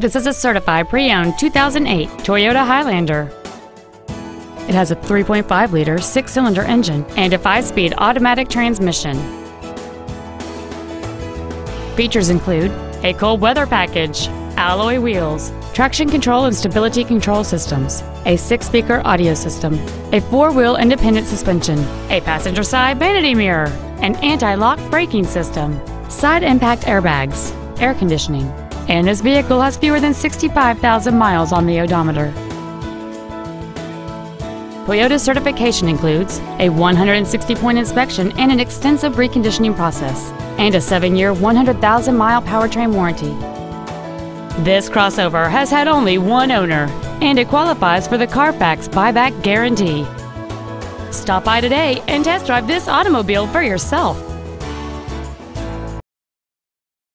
This is a certified pre-owned 2008 Toyota Highlander. It has a 3.5-liter six-cylinder engine and a 5-speed automatic transmission. Features include a cold weather package, alloy wheels, traction control and stability control systems, a 6-speaker audio system, a 4-wheel independent suspension, a passenger side vanity mirror, an anti-lock braking system, side impact airbags, air conditioning, and this vehicle has fewer than 65,000 miles on the odometer. Toyota's certification includes a 160-point inspection and an extensive reconditioning process, and a 7-year, 100,000-mile powertrain warranty. This crossover has had only one owner, and it qualifies for the Carfax buyback guarantee. Stop by today and test drive this automobile for yourself.